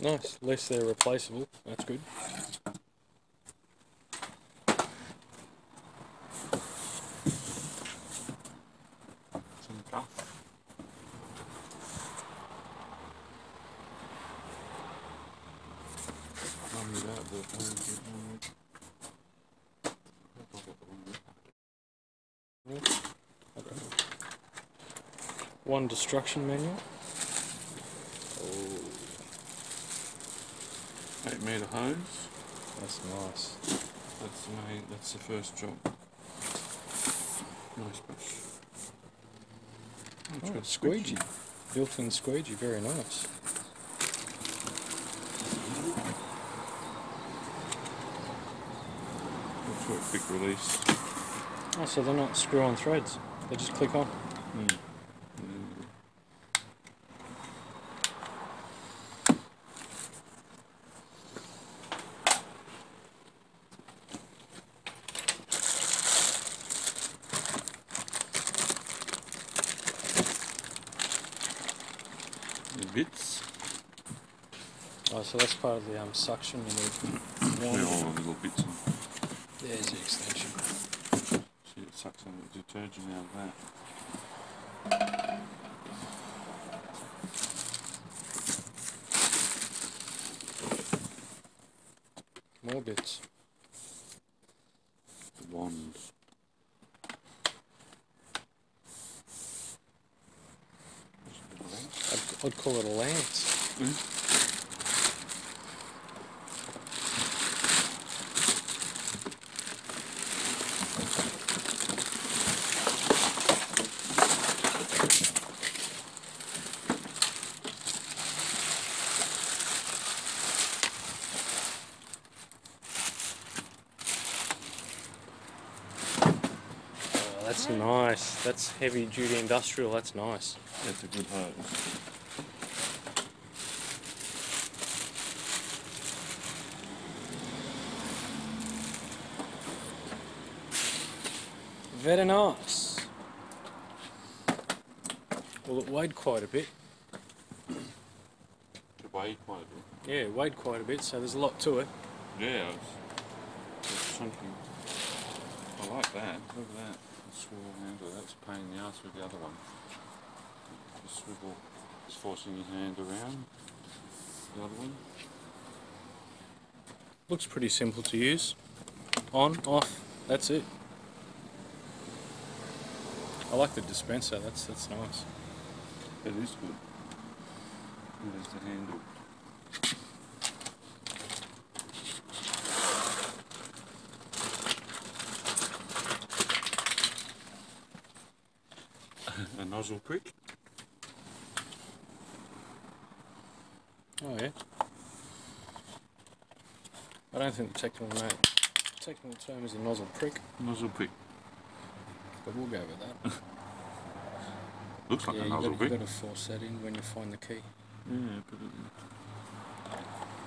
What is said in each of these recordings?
Nice, at least they're replaceable, that's good. One destruction manual. 8 meter hose. That's nice. That's the main. That's the first job. Nice brush. Oh, it's squeegee. Built-in squeegee. Very nice. That's for a quick release. Oh, so they're not screw-on threads. They just click on. Mm. Bits. Oh, so that's part of the suction you need. They're all on little bits. There's the extension. See, it sucks on the detergent out of that. More bits. The wand. I'd call it a lance. Oh, that's nice. That's heavy duty industrial. That's nice. That's a good hose. Very nice. Well, it weighed quite a bit. It weighed quite a bit? Yeah, it weighed quite a bit, so there's a lot to it. Yeah, it's chunking. I like that. Look at that. The swivel handle. That's a pain in the ass with the other one. The swivel is forcing your hand around. The other one. Looks pretty simple to use. On, off, that's it. I like the dispenser, that's nice. It is good. There's the handle. A nozzle prick. Oh yeah. I don't think the technical term is a nozzle prick. Nozzle prick. But we'll go with that. Looks like a nozzle prick. You've got to force that in when you find the key. Yeah, put it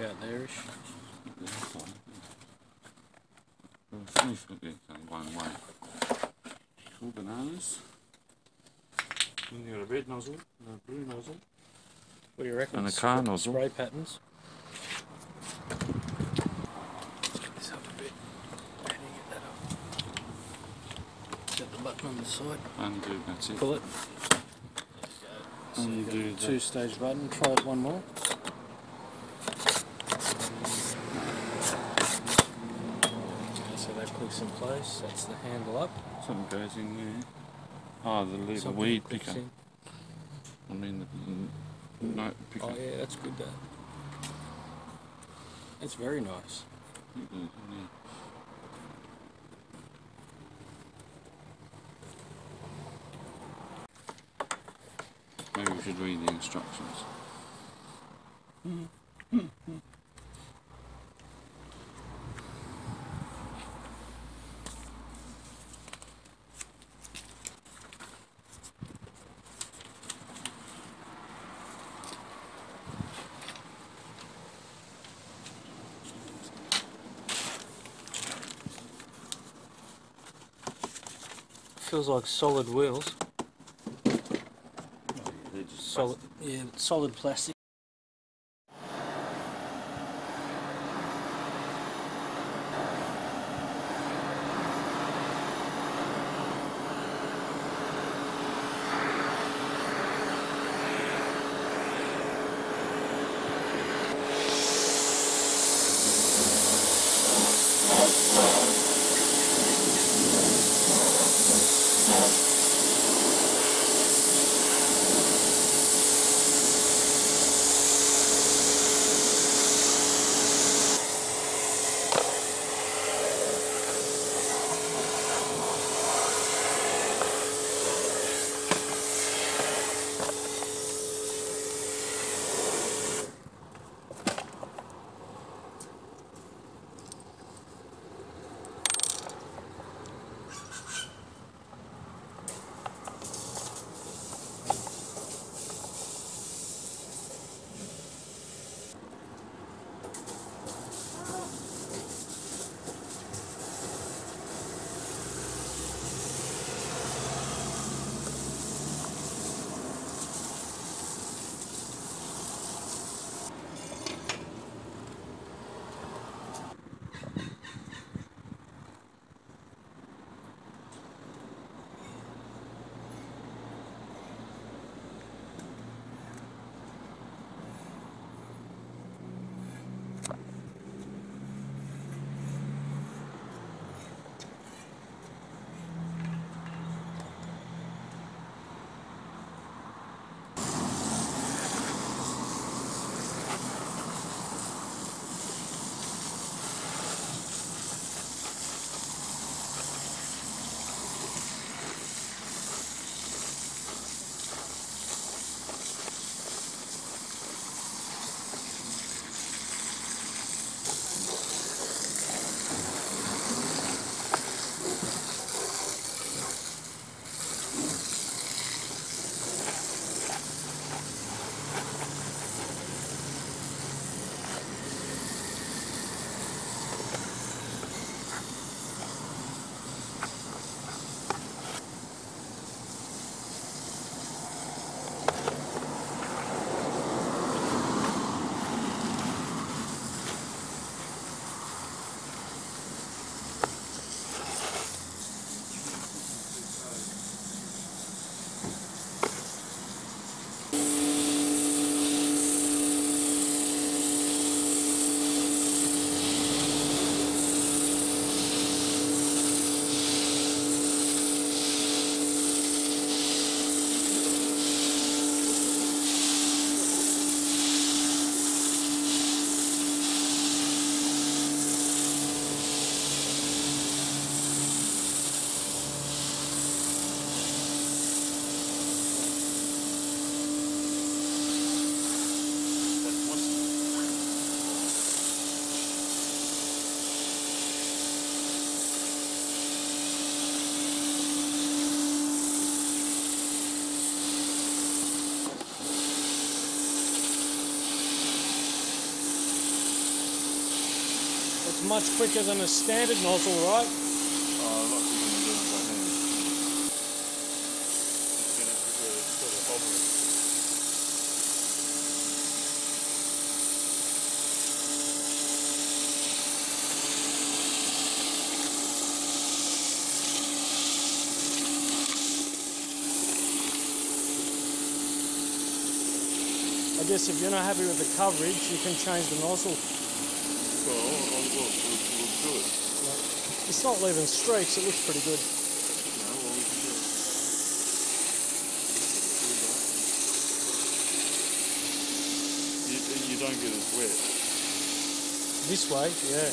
in. About there-ish. Yeah, fine. We'll finish with it going one way. Cool bananas. Then you've got a red nozzle and a blue nozzle. What do you reckon? And a car nozzle. Spray patterns. On the side. Undo, that's it. Pull it. So undo, you've got a two-stage button, try it one more. Okay, so that clicks in place, that's the handle up. Something goes in there. Oh, the weed picker. In. I mean the note picker. Oh yeah, that's good that. That's very nice. Mm-hmm, yeah. Maybe we should read the instructions. Feels like solid wheels. solid, yeah, solid plastic. Much quicker than a standard nozzle, right? A lot quicker than doing it by hand. It's going to sort of bobble it. I guess if you're not happy with the coverage, you can change the nozzle. It's not leaving streaks, it looks pretty good. You don't get as wet. This way, yeah.